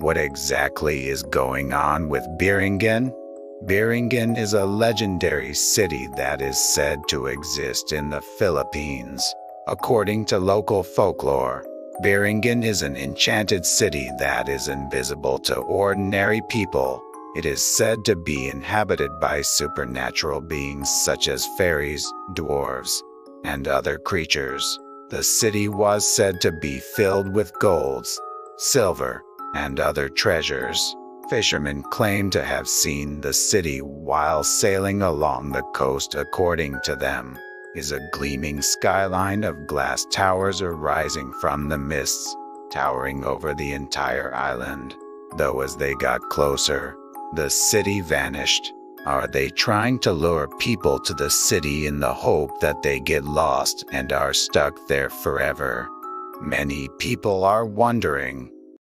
What exactly is going on with Biringan? Biringan is a legendary city that is said to exist in the Philippines. According to local folklore, Biringan is an enchanted city that is invisible to ordinary people. It is said to be inhabited by supernatural beings such as fairies, dwarves, and other creatures. The city was said to be filled with golds, silver, and other treasures. Fishermen claim to have seen the city while sailing along the coast. According to them, is a gleaming skyline of glass towers arising from the mists, towering over the entire island. Though as they got closer, the city vanished. Are they trying to lure people to the city in the hope that they get lost and are stuck there forever? Many people are wondering.